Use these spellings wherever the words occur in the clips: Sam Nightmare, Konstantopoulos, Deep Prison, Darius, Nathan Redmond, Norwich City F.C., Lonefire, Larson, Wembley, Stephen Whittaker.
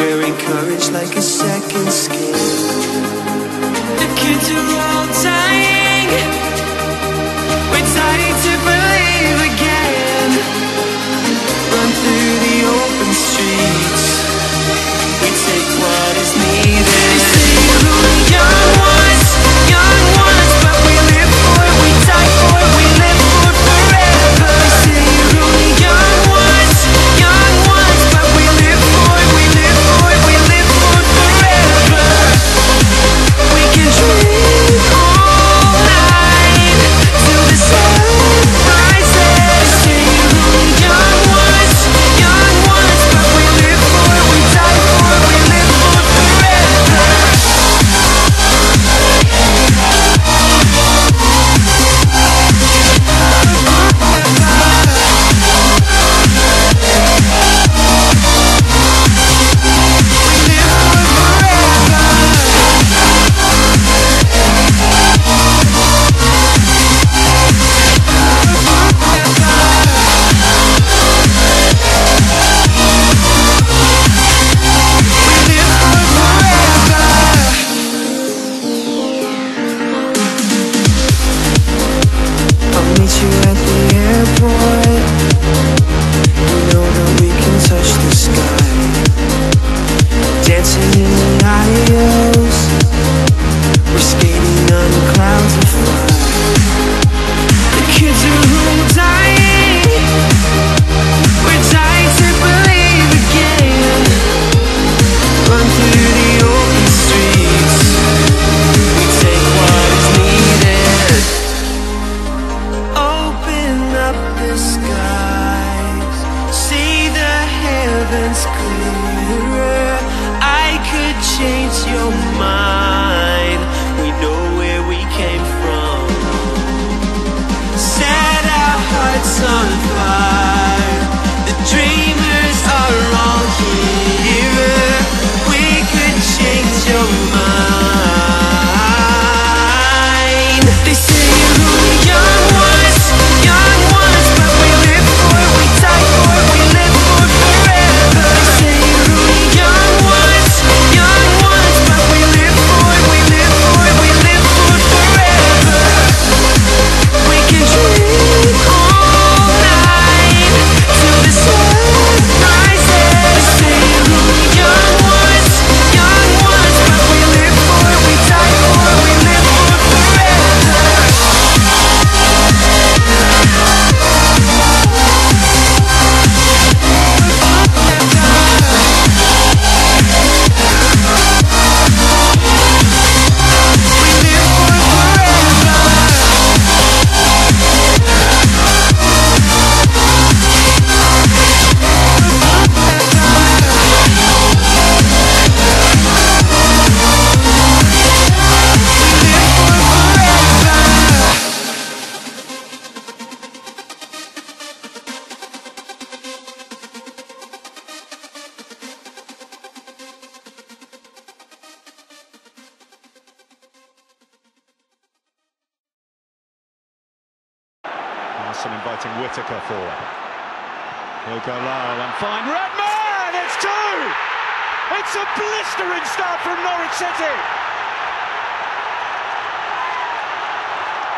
wearing courage like a second skin. The kids are all dying. We're dying to believe again. Run through the open streets. We take what is needed. They say we're only young ones, but we live for it, we die for it, we live for it forever. They say we're only young ones, but we live for it, we live for it, we live for it forever. We can dream all night till the sun rises. Say we're only young ones, but we live for it, we die for it, we live for it forever. I'll meet you at the airport. We know that we can touch the sky. Dancing in the aisles, we're skating on clouds of fire. The kids are all dying. We're dying to believe again. Run through the open streets. We take what is needed. Open up the skies, see the heavens clearer. I could change your mind. We know where we came from. Set our hearts on fire. The dreamers are all here. We could change your mind. They say we're only young ones, but we live for it, we die for it, we live for it forever. They say we're only young ones, but we live for it, we live for it, we live for it forever. We can dream all night till the sun rises. They say we're only young ones, but we live for it, we die for it, we live for it forever. Larson inviting Whittaker forward. He'll go low and find Redmond! It's two! It's a blistering start from Norwich City!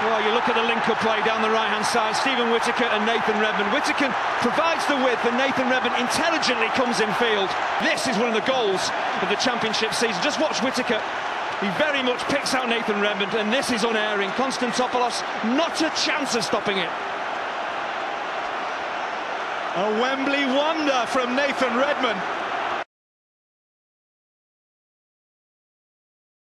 Well, you look at the link-up play down the right-hand side, Stephen Whittaker and Nathan Redmond. Whittaker provides the width and Nathan Redmond intelligently comes in field. This is one of the goals of the championship season. Just watch Whittaker. He very much picks out Nathan Redmond, and this is unerring. Konstantopoulos, not a chance of stopping it. A Wembley wonder from Nathan Redmond.